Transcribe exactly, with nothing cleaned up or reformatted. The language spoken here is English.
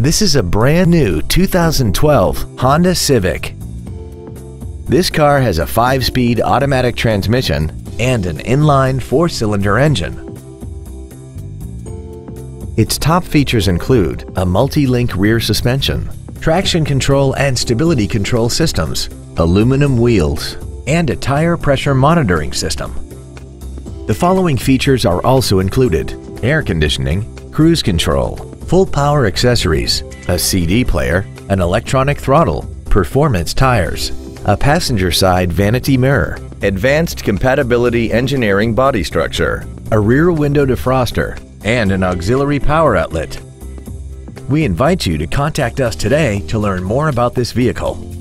This is a brand new two thousand twelve Honda Civic. This car has a five-speed automatic transmission and an inline four-cylinder engine. Its top features include a multi-link rear suspension, traction control and stability control systems, aluminum wheels, and a tire pressure monitoring system. The following features are also included: air conditioning, cruise control, full power accessories, a C D player, an electronic throttle, performance tires, a passenger side vanity mirror, advanced compatibility engineering body structure, a rear window defroster, and an auxiliary power outlet. We invite you to contact us today to learn more about this vehicle.